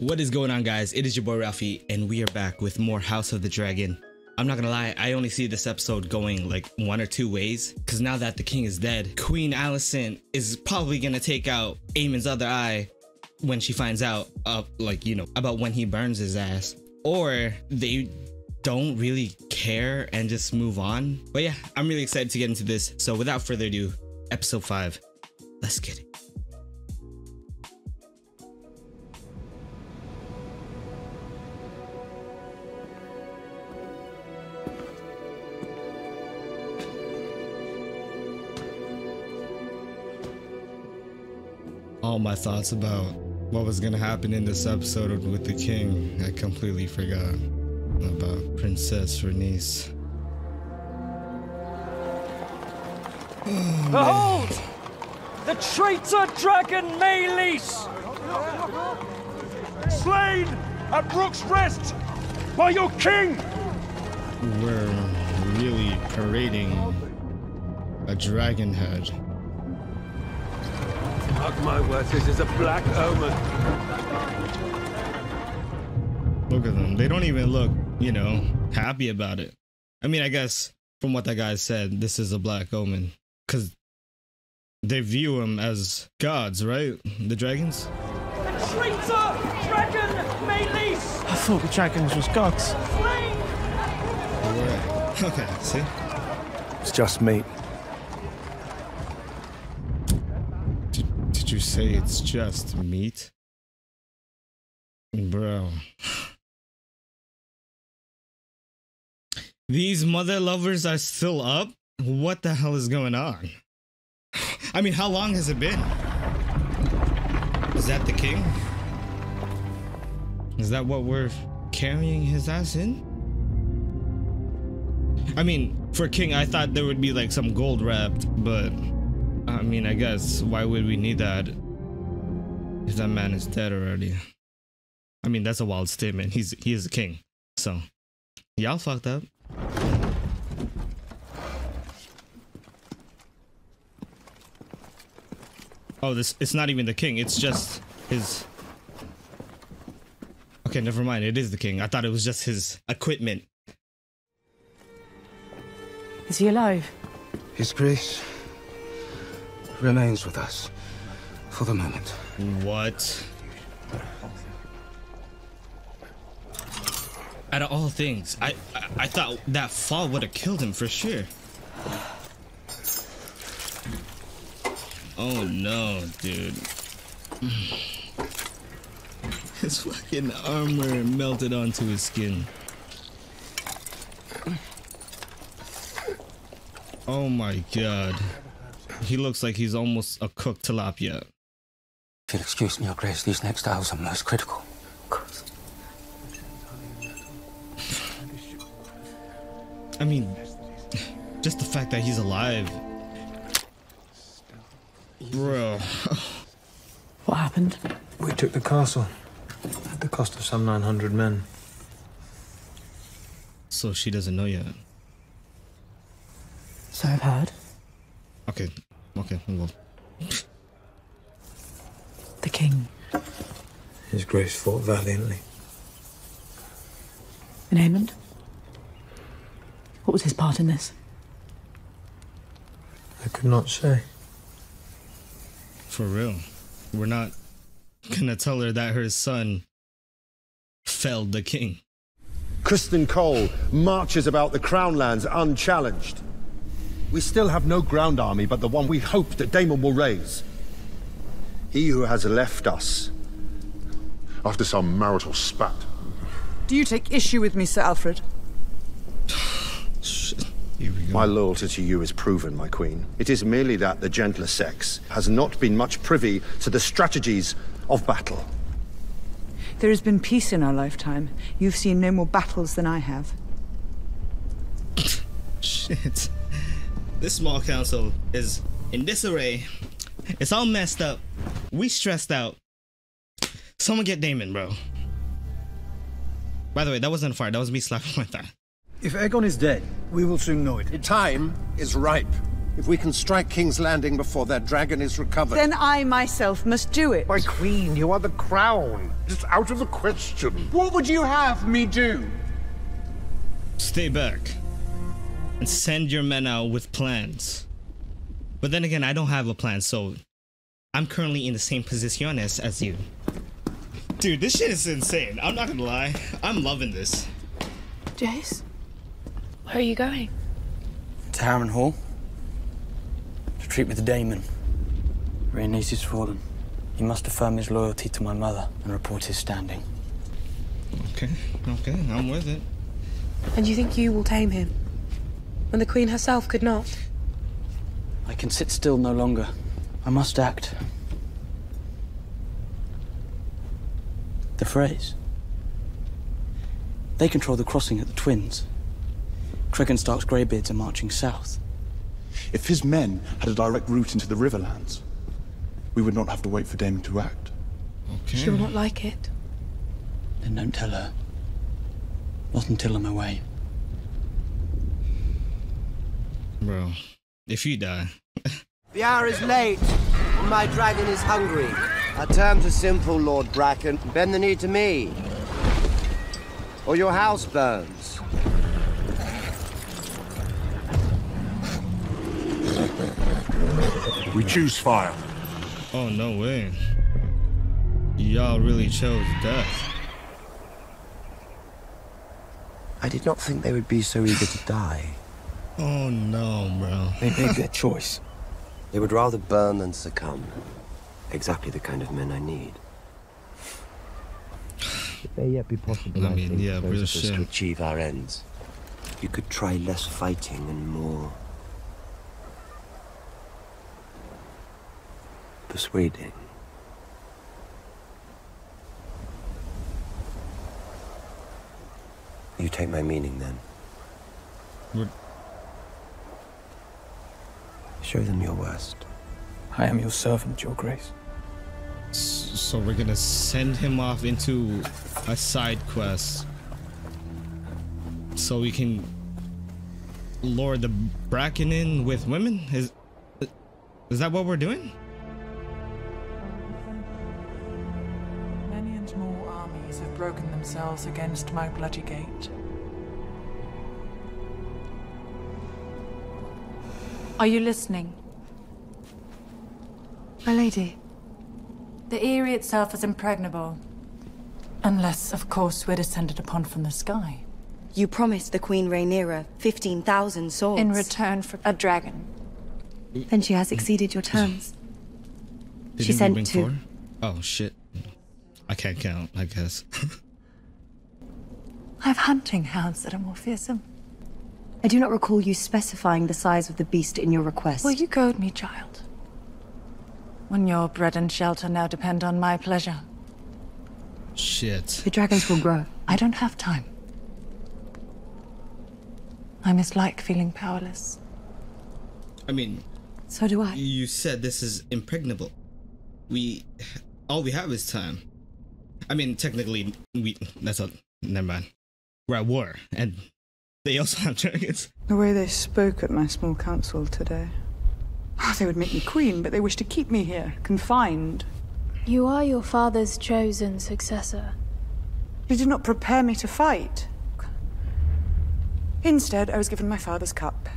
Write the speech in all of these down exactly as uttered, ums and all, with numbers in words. What is going on, guys? It is your boy Ralphie, and we are back with more House of the Dragon. I'm not gonna lie, I only see this episode going like one or two ways, because now that the king is dead, Queen Allison is probably gonna take out Aemon's other eye when she finds out uh, like, you know, about when he burns his ass, or they don't really care and just move on. But yeah, I'm really excited to get into this. So without further ado, episode five, let's get it. All my thoughts about what was gonna happen in this episode with the king, I completely forgot about Princess Rhaenys. Oh, behold! The traitor dragon Meleys! Slain at Rook's Rest by your king! We're really parading a dragon head. Mark my words, this is a black omen. Look at them. They don't even look, you know, happy about it. I mean, I guess from what that guy said, this is a black omen. Because they view him as gods, right? The dragons? The traitor dragon Meleys! I thought the dragons was gods. Right. Okay, see? It's just me. You say it's just meat, bro. These mother lovers are still up. What the hell is going on? I mean, how long has it been? Is that the king? Is that what we're carrying his ass in? I mean, for king, I thought there would be like some gold wrapped, but I mean, I guess, why would we need that if that man is dead already? I mean, that's a wild statement. He's he is a king, so y'all fucked up. Oh, this, it's not even the king. It's just his. Okay, never mind. It is the king. I thought it was just his equipment. Is he alive? His grace remains with us for the moment. What? Out of all things, I I, I thought that fall would have killed him for sure. Oh no, dude. His fucking armor melted onto his skin. Oh my god. He looks like he's almost a cooked tilapia. If you'll excuse me, Your Grace, these next hours are most critical. Of course. I mean, just the fact that he's alive. Bro. What happened? We took the castle at the cost of some nine hundred men. So she doesn't know yet. So I've heard. Okay. Okay, hold on. The king. His grace fought valiantly. And Aemon? What was his part in this? I could not say. For real. We're not gonna tell her that her son felled the king. Criston Cole marches about the crown lands unchallenged. We still have no ground army but the one we hope that Daemon will raise. He who has left us after some marital spat. Do you take issue with me, Sir Alfred? Shit. Here we go. My loyalty to you is proven, my queen. It is merely that the gentler sex has not been much privy to the strategies of battle. There has been peace in our lifetime. You've seen no more battles than I have. Shit. This small council is in disarray. It's all messed up. We stressed out. Someone get Daemon, bro. By the way, that wasn't a fart. That was me slapping my thigh. If Aegon is dead, we will soon know it. The time is ripe. If we can strike King's Landing before their dragon is recovered... Then I myself must do it. My queen, you are the crown. It's out of the question. What would you have me do? Stay back. And send your men out with plans. But then again, I don't have a plan, so... I'm currently in the same position as, as you. Dude, this shit is insane. I'm not gonna lie. I'm loving this. Jace? Where are you going? To Harrenhal. To treat with the Daemon. Rhaenys is fallen. He must affirm his loyalty to my mother and report his standing. Okay, okay, I'm with it. And you think you will tame him? When the Queen herself could not? I can sit still no longer. I must act. The phrase. They control the crossing at the Twins. Cregan Stark's Greybeards are marching south. If his men had a direct route into the Riverlands, we would not have to wait for Daemon to act. Okay. She will not like it. Then don't tell her. Not until I'm away. Bro, if you die... The hour is late, and my dragon is hungry. Our terms are simple, Lord Bracken. Bend the knee to me, or your house burns. We choose fire. Oh, no way. Y'all really chose death. I did not think they would be so eager to die. Oh, no, bro. They made their choice. They would rather burn than succumb. Exactly the kind of men I need. It may yet be possible, I, I mean, think, yeah, for us to achieve our ends. You could try less fighting and more... persuading. You take my meaning, then. What? Show them your worst. I am your servant, Your Grace. So we're gonna send him off into a side quest so we can lure the Bracken in with women? Is, is that what we're doing? Many and more armies have broken themselves against my bloody gate. Are you listening? My lady. The Eyrie itself is impregnable. Unless, of course, we're descended upon from the sky. You promised the Queen Rhaenyra fifteen thousand swords. In return for a dragon. Then she has exceeded your terms. Did she sent two. Forward? Oh, shit. I can't count, I guess. I have hunting hounds that are more fearsome. I do not recall you specifying the size of the beast in your request. Well, you goad me, child. When your bread and shelter now depend on my pleasure. Shit. The dragons will grow. I don't have time. I mislike feeling powerless. I mean... So do I. You said this is impregnable. We... All we have is time. I mean, technically, we... That's all... Never mind. We're at war, and... They also have dragons. The way they spoke at my small council today. Oh, they would make me queen, but they wish to keep me here, confined. You are your father's chosen successor. They did not prepare me to fight. Instead, I was given my father's cup,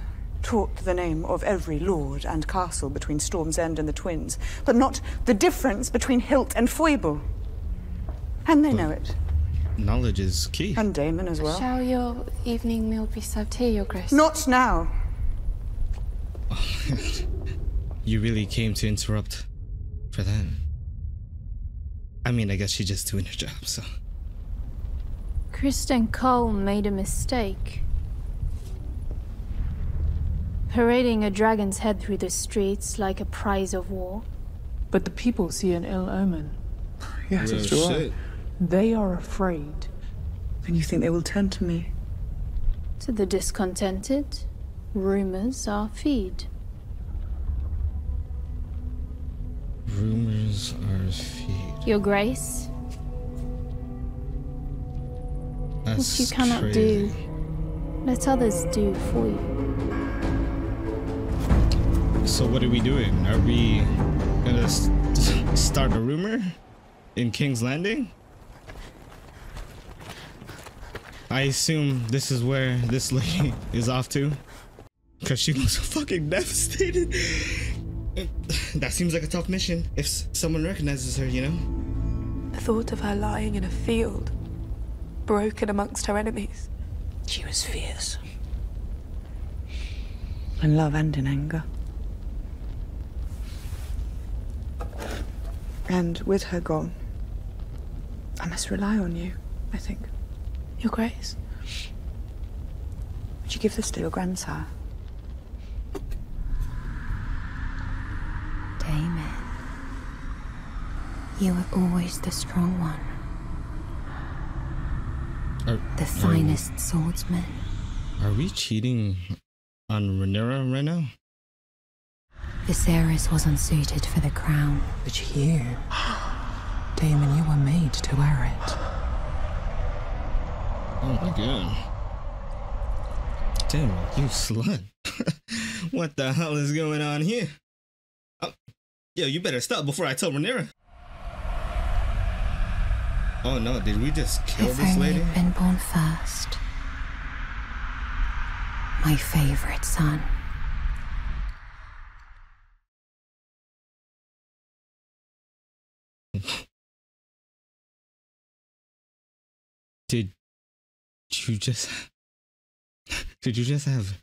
taught the name of every lord and castle between Storm's End and the Twins, but not the difference between hilt and foible. And they but know it. Knowledge is key. And Daemon as well. Shall your evening meal be served here, Your Grace? Not now. Oh, you really came to interrupt for that. I mean, I guess she's just doing her job, so. Criston Cole made a mistake. Parading a dragon's head through the streets like a prize of war. But the people see an ill omen. Yes, it's true. They are afraid. And you think they will turn to me? To the discontented, rumors are feed. Rumors are feed. Your Grace? That's what you cannot crazy. do, let others do for you. So what are we doing? Are we gonna st start a rumor in King's Landing? I assume this is where this lady is off to, because she looks fucking devastated. That seems like a tough mission if someone recognizes her, you know? The thought of her lying in a field, broken amongst her enemies. She was fierce. In love and in anger. And with her gone, I must rely on you, I think. Your Grace? Would you give this to your grandsire? Daemon, you were always the strong one. Are, the finest are, swordsman. Are we cheating on Rhaenyra right now? Viserys was unsuited for the crown. But you, Daemon, you were made to wear it. Oh my god. Damn, you slut. What the hell is going on here? Oh, yo, you better stop before I tell Rhaenyra. Oh no, did we just kill if this lady? I've been born first. My favorite son. Did you just did you just have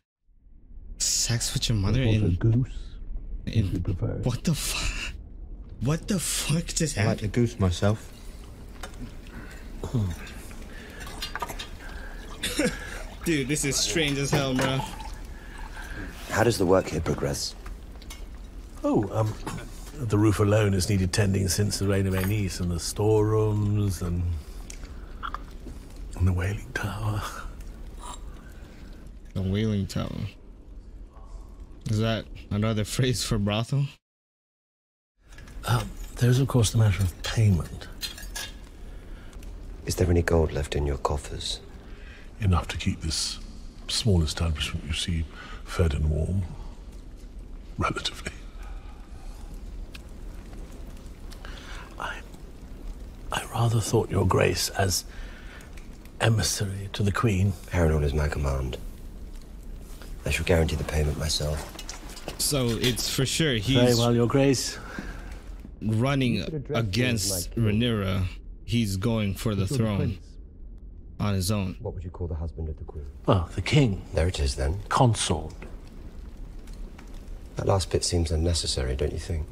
sex with your mother in goose? In, what the fuck? What the fuck just happened? I like the goose myself. Dude, this is strange as hell, bro. How does the work here progress? Oh, um, the roof alone has needed tending since the reign of Aenys, and the storerooms and. And the Wailing Tower. The Wailing Tower. Is that another phrase for brothel? Um, there's of course the matter of payment. Is there any gold left in your coffers? Enough to keep this small establishment you see fed and warm. Relatively. I... I rather thought your Grace as emissary to the Queen. Harrenhal is my command. I shall guarantee the payment myself. So it's for sure he's very well, Your Grace. Running against like Rhaenyra. He's going for the throne the on his own. What would you call the husband of the Queen? Well, the King. There it is then. Consort. That last bit seems unnecessary, don't you think?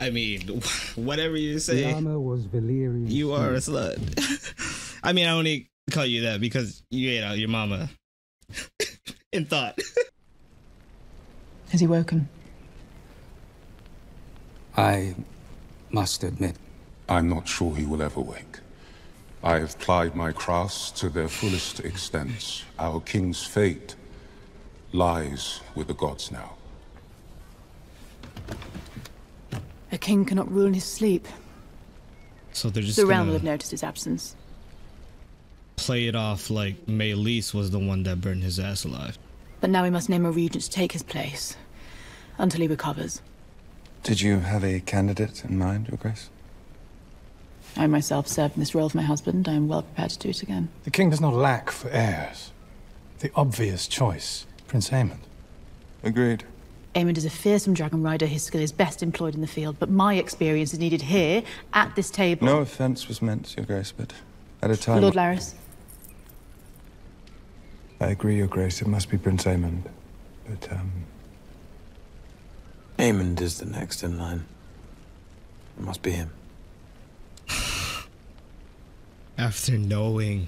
I mean, whatever you say, was you are a slut. I mean, I only call you that because you ate out your mama. In thought. Has he woken? I must admit, I'm not sure he will ever wake. I have plied my crafts to their fullest extents. Our king's fate lies with the gods now. A king cannot rule in his sleep. So they're just the realm will have noticed his absence. Play it off like Meleys was the one that burned his ass alive. But now we must name a regent to take his place until he recovers. Did you have a candidate in mind, Your Grace? I myself served in this role for my husband. I am well prepared to do it again. The king does not lack for heirs. The obvious choice, Prince Aemond. Agreed. Aemond is a fearsome dragon rider. His skill is best employed in the field, but my experience is needed here, at this table. No offense was meant, Your Grace, but at a time... Lord Larys. I agree, Your Grace. It must be Prince Aemond, but, um... Aemond is the next in line. It must be him. After knowing...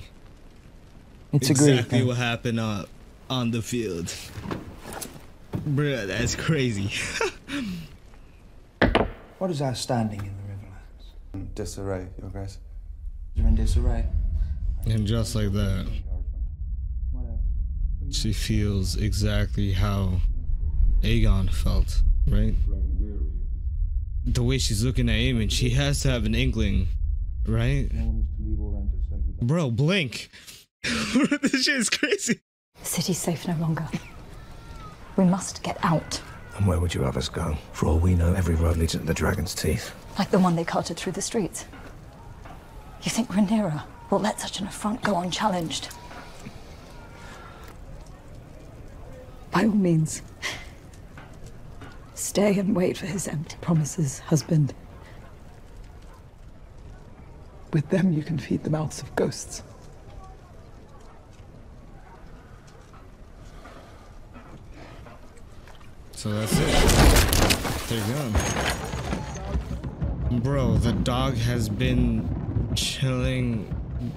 It's exactly what happened uh, on the field. Bruh, that's crazy. What is our standing in the Riverlands? Disarray, Your Grace. You're in disarray. And just like that, she feels exactly how Aegon felt, right? The way she's looking at Aemon, she has to have an inkling, right? Bro, blink. This shit is crazy. The city's safe no longer. We must get out. And where would you have us go? For all we know, every road leads into the Dragon's Teeth. Like the one they carted through the streets. You think Rhaenyra will let such an affront go unchallenged? By all means, stay and wait for his empty promises, husband. With them, you can feed the mouths of ghosts. So that's it. There you go. Bro, the dog has been chilling,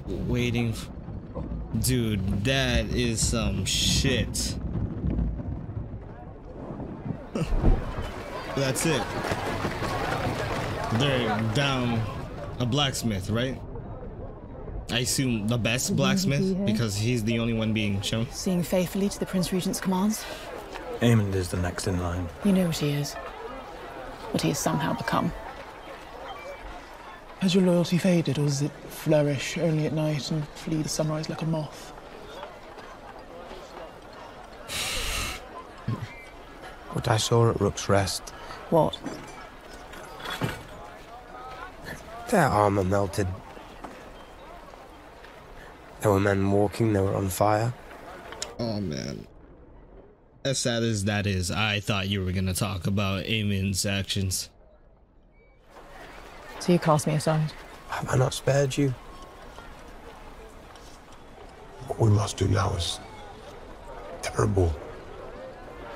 waiting for... Dude, that is some shit. That's it. They're down a blacksmith, right? I assume the best blacksmith, because he's the only one being shown. Seeing faithfully to the Prince Regent's commands. Aemond is the next in line. You know what he is. What he has somehow become. Has your loyalty faded, or does it flourish only at night and flee the sunrise like a moth? What I saw at Rook's Rest. What? Their armor melted. There were men walking, they were on fire. Oh man. As sad as that is, I thought you were gonna talk about Aemon's actions. So you cast me aside? Have I not spared you? What we must do now is terrible.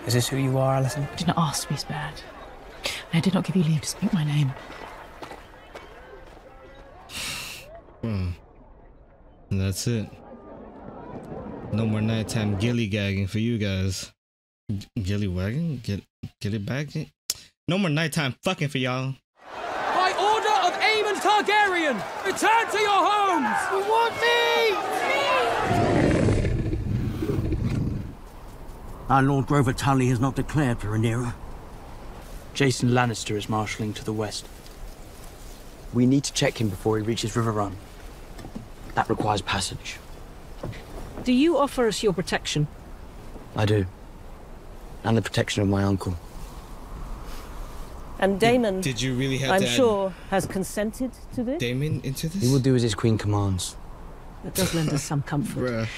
Is this who you are, Allison? I did not ask to be spared. And I did not give you leave to speak my name. Hmm. And that's it. No more nighttime gilly-gagging for you guys. Gilly-wagging? Gilly-bagging? No more nighttime fucking for y'all. By order of Aemon Targaryen, return to your homes! We want me! Our Lord Grover Tully has not declared for Rhaenyra. Jason Lannister is marshalling to the west. We need to check him before he reaches River Run. That requires passage. Do you offer us your protection? I do. And the protection of my uncle. And Daemon, did, did you really have I'm sure, has consented to this? Daemon into this? He will do as his queen commands. That does lend us some comfort.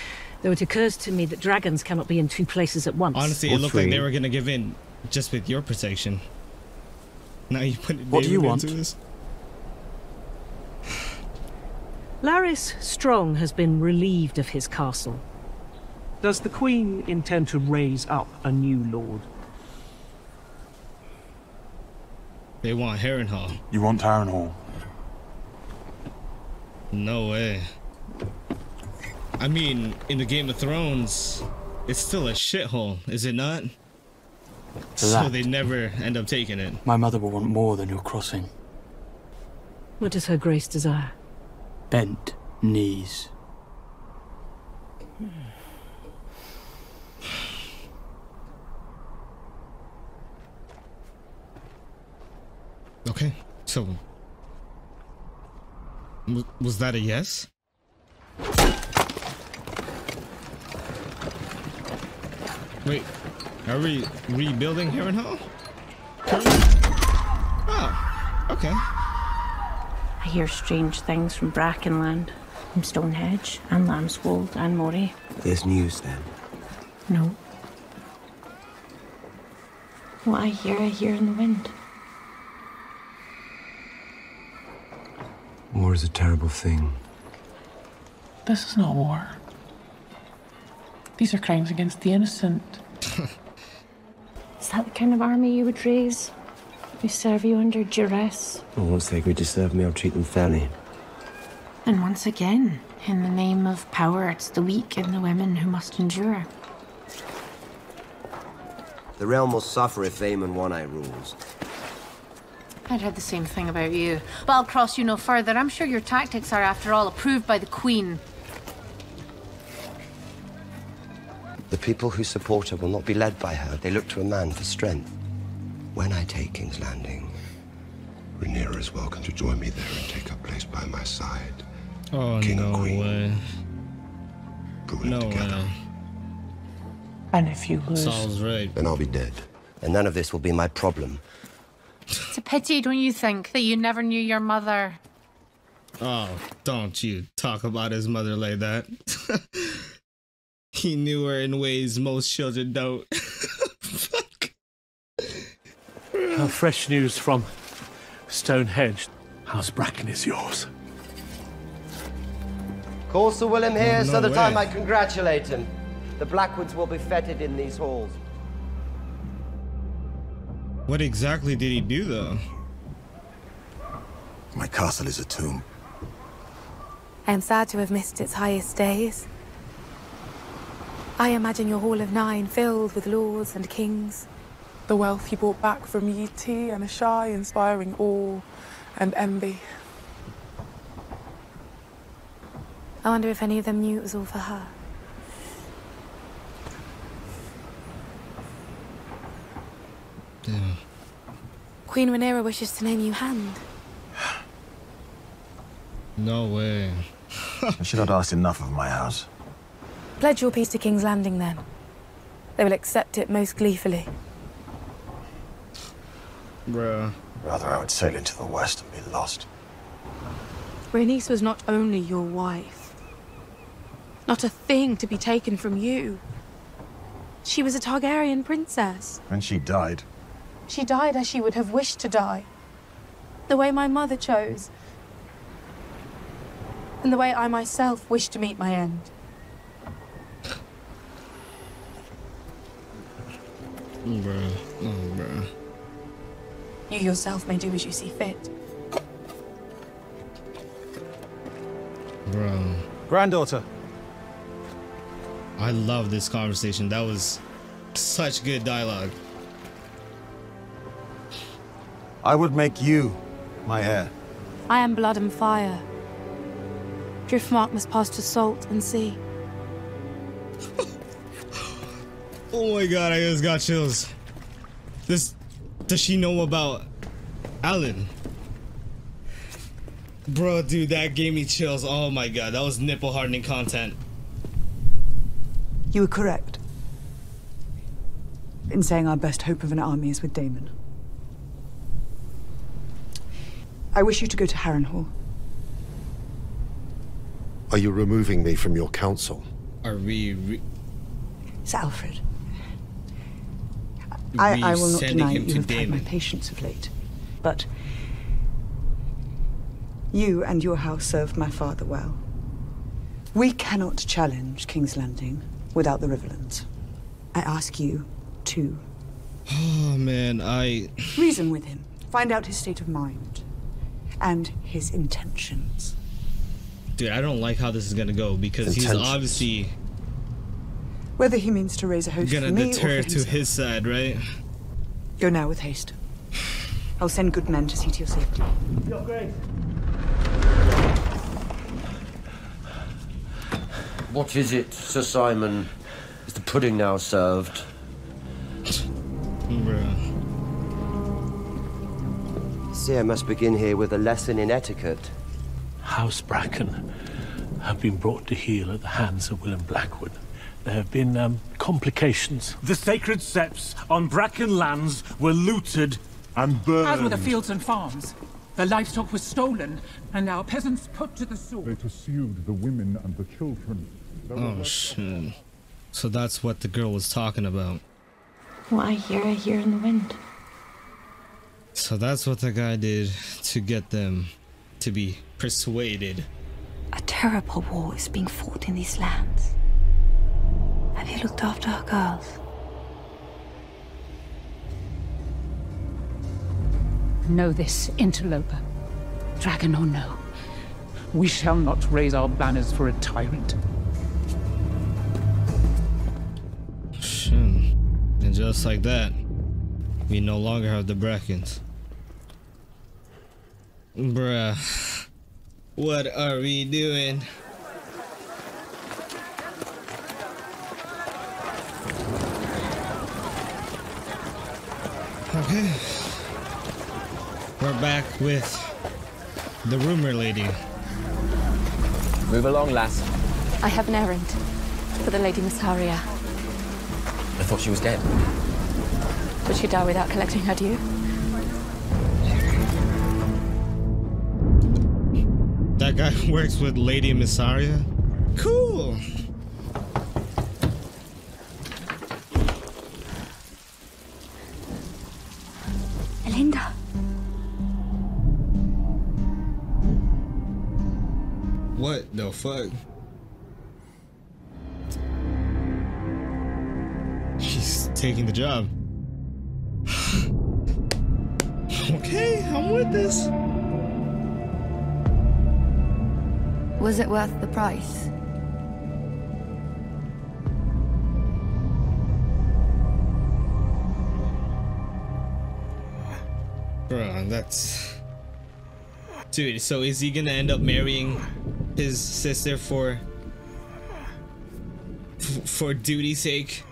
Though it occurs to me that dragons cannot be in two places at once. Honestly, or it looked three. Like they were going to give in just with your protection. Now you put Daemon what do you into want? This? Larys Strong has been relieved of his castle. Does the Queen intend to raise up a new lord? They want Harrenhal. You want Harrenhal? No way. I mean, in the Game of Thrones, it's still a shithole, is it not? So that, they never end up taking it. My mother will want more than your crossing. What does her grace desire? Bent knees. Okay, so w was that a yes? Wait, are we rebuilding Harrenhal? Oh, okay. I hear strange things from Brackenland, from Stonehenge, and Lambswold, and Moray. There's news, then? No. What I hear, I hear in the wind. War is a terrible thing. This is not war. These are crimes against the innocent. Is that the kind of army you would raise? We serve you under duress. Well, once they agree to serve me, I'll treat them fairly. And once again, in the name of power, it's the weak and the women who must endure. The realm will suffer if Aemon One-Eye rules. I'd heard the same thing about you. But I'll cross you no further. I'm sure your tactics are, after all, approved by the Queen. The people who support her will not be led by her. They look to a man for strength. When I take King's Landing, Rhaenyra is welcome to join me there and take her place by my side. Oh, King no and Queen, way. Ruling no together. Way. And if you lose... Sounds right. Then I'll be dead. And none of this will be my problem. It's a pity, don't you think, that you never knew your mother? Oh, don't you talk about his mother like that. He knew her in ways most children don't. Fuck. Uh, fresh news from Stonehenge. House Bracken is yours. Call Sir William here oh, no so that way. I might congratulate him. The Blackwoods will be feted in these halls. What exactly did he do, though? My castle is a tomb. I am sad to have missed its highest days. I imagine your Hall of Nine filled with lords and kings. The wealth you brought back from Yiti and Ashai inspiring awe and envy. I wonder if any of them knew it was all for her. Damn. Queen Rhaenyra wishes to name you Hand. No way. I should not ask enough of my house. Pledge your peace to King's Landing, then. They will accept it most gleefully. Bruh. Rather, I would sail into the west and be lost. Rhaenys was not only your wife. Not a thing to be taken from you. She was a Targaryen princess. And she died. She died as she would have wished to die. The way my mother chose. And the way I myself wish to meet my end. Mm, bruh. Mm, bruh. You yourself may do as you see fit. Bro. Granddaughter. I love this conversation. That was such good dialogue. I would make you my heir. I am blood and fire. Driftmark must pass to salt and sea. Oh my god, I just got chills. This... Does she know about Alan? Bro, dude, that gave me chills. Oh my god, that was nipple hardening content. You were correct in saying our best hope of an army is with Daemon. I wish you to go to Harrenhal. Are you removing me from your council? Are we... Re Sir Alfred. I, I will not deny you have tried my patience of late, but you and your house served my father well. We cannot challenge King's Landing without the Riverlands. I ask you to... Oh, man, I... Reason with him. Find out his state of mind and his intentions. Dude, I don't like how this is going to go because intentions. He's obviously... Whether he means to raise a host for me or for himself. Gonna deter to his side, right? Go now with haste. I'll send good men to see to your safety. Your Grace. What is it, Sir Simon? Is the pudding now served? Bruh. See, I must begin here with a lesson in etiquette. House Bracken have been brought to heel at the hands of William Blackwood. There have been um, complications. The sacred septs on Bracken lands were looted and burned. As were the fields and farms. The livestock was stolen, and our peasants put to the sword. They pursued the women and the children. There oh, shit. So that's what the girl was talking about. What I hear, I hear in the wind. So that's what the guy did to get them to be persuaded. A terrible war is being fought in these lands. Have you looked after our girls? Know this, interloper. Dragon or no, we shall not raise our banners for a tyrant. Hmm. And just like that, we no longer have the Brackens. Bruh. What are we doing? Okay, we're back with the rumor lady. Move along, lass. I have an errand for the Lady Mysaria. I thought she was dead. Would she die without collecting her due? That guy works with Lady Mysaria? Cool! Elinda. What the fuck? She's taking the job. Okay, I'm with this. Was it worth the price? Bro, that's... Dude, so is he gonna end up marrying his sister for... for duty's sake?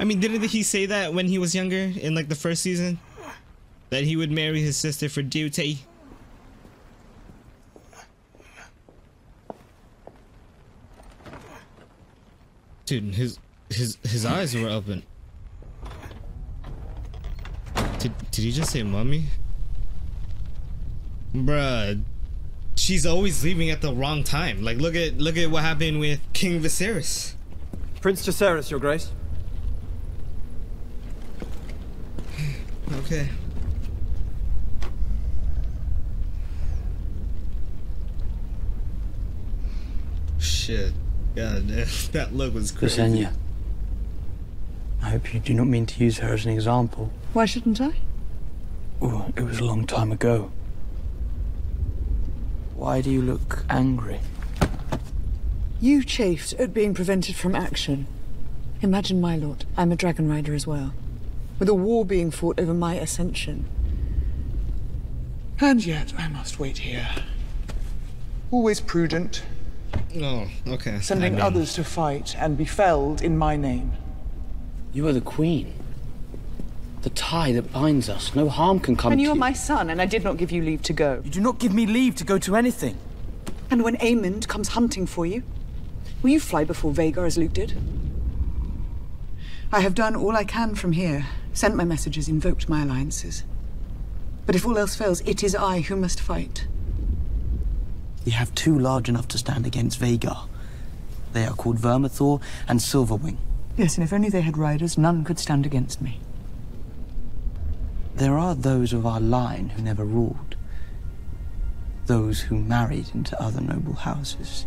I mean, didn't he say that when he was younger in like the first season? That he would marry his sister for duty? Dude, his his his eyes were open. Did did he just say mommy? Bruh, she's always leaving at the wrong time. Like look at look at what happened with King Viserys. Prince Viserys, Your Grace. Okay. Shit. God, that look was crazy. Ksenia, I hope you do not mean to use her as an example. Why shouldn't I? Oh, it was a long time ago. Why do you look angry? You chafed at being prevented from action. Imagine, my lord, I'm a dragon rider as well, with a war being fought over my ascension. And yet, I must wait here. Always prudent. Oh, okay. Sending I mean. others to fight and be felled in my name. You are the queen. The tie that binds us. No harm can come to you. And you are my son, and I did not give you leave to go. You do not give me leave to go to anything. And when Aemond comes hunting for you, will you fly before Vhagar as Luke did? I have done all I can from here. Sent my messages, invoked my alliances. But if all else fails, it is I who must fight. You have two large enough to stand against Vhagar. They are called Vermithor and Silverwing. Yes, and if only they had riders, none could stand against me. There are those of our line who never ruled. Those who married into other noble houses.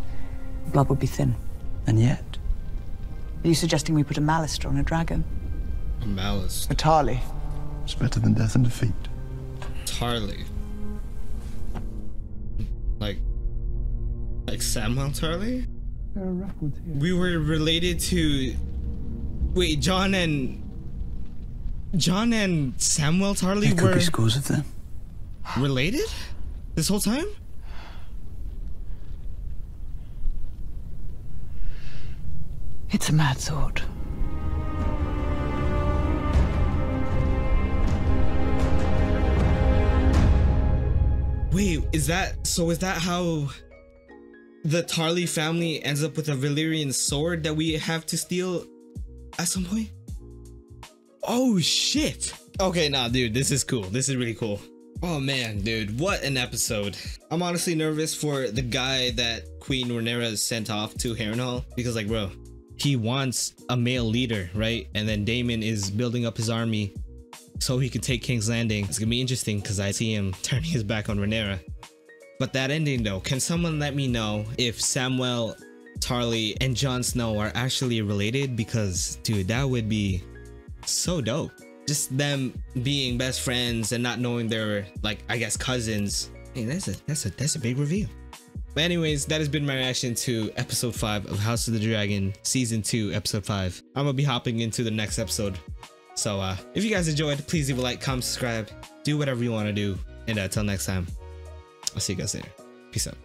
Blood would be thin. And yet... Are you suggesting we put a Malister on a dragon? A Malister? A Tarly. It's better than death and defeat. Tarly. Like... Like Samuel Tarly? We were related to... Wait, John and... John and Samuel Tarly were... There could be scores of them. Related? This whole time? It's a mad thought. Wait, is that... So is that how... the Tarly family ends up with a Valyrian sword that we have to steal at some point? Oh shit! Okay, nah dude, this is cool. This is really cool. Oh man, dude, what an episode. I'm honestly nervous for the guy that Queen Rhaenyra sent off to Harrenhal, because like bro, he wants a male leader, right? And then Daemon is building up his army so he can take King's Landing. It's gonna be interesting because I see him turning his back on Rhaenyra. But that ending though, can someone let me know if Samuel Tarly and Jon Snow are actually related? Because dude, that would be so dope. Just them being best friends and not knowing they're like, I guess, cousins. Hey, that's a that's a that's a big reveal. But anyways, that has been my reaction to episode five of House of the Dragon, season two, episode five. I'm gonna be hopping into the next episode. So uh if you guys enjoyed, please leave a like, comment, subscribe, do whatever you want to do. And uh, till next time. I'll see you guys later. Peace out.